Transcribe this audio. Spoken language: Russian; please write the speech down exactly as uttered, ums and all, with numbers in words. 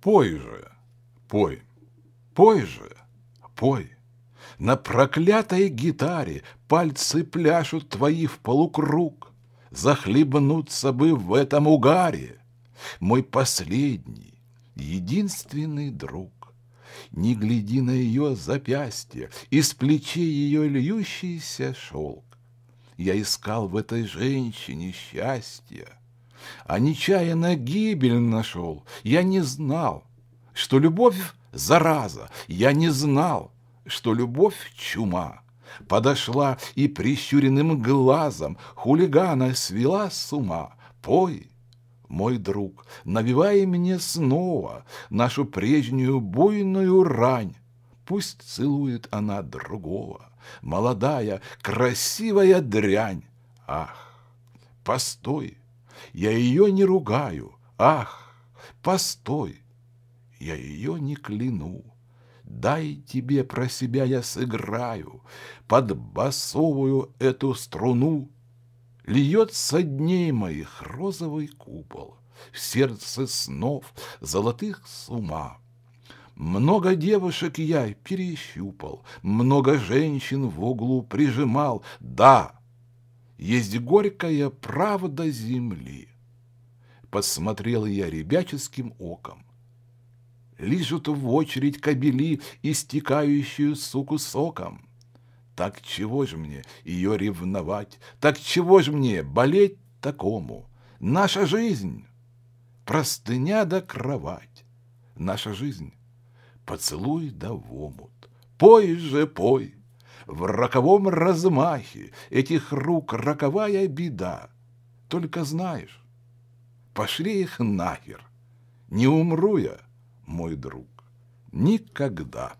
Пой же, пой, пой же, пой. На проклятой гитаре пальцы пляшут твои в полукруг. Захлебнуться бы в этом угаре, мой последний, единственный друг. Не гляди на ее запястье, из плечей ее льющийся шелк. Я искал в этой женщине счастье, а нечаянно гибель нашел. Я не знал, что любовь — зараза, я не знал, что любовь — чума. Подошла и прищуренным глазом хулигана свела с ума. Пой, мой друг, навевай мне снова нашу прежнюю буйную рань. Пусть целует она другого, молодая, красивая дрянь. Ах, постой, я ее не ругаю. Ах, постой, я ее не кляну. Дай тебе про себя я сыграю под басовую эту струну. Льется дней моих розовый купол в сердце снов золотых с ума. Много девушек я перещупал, много женщин в углу прижимал. Да, есть горькая правда земли. Посмотрел я ребяческим оком. Лижут в очередь кобели, истекающую суку соком. Так чего ж мне ее ревновать? Так чего ж мне болеть такому? Наша жизнь — простыня да кровать. Наша жизнь — поцелуй да в омут. Пой же, пой! В роковом размахе этих рук роковая беда. Только знаешь, пошли их нахер. Не умру я, мой друг, никогда.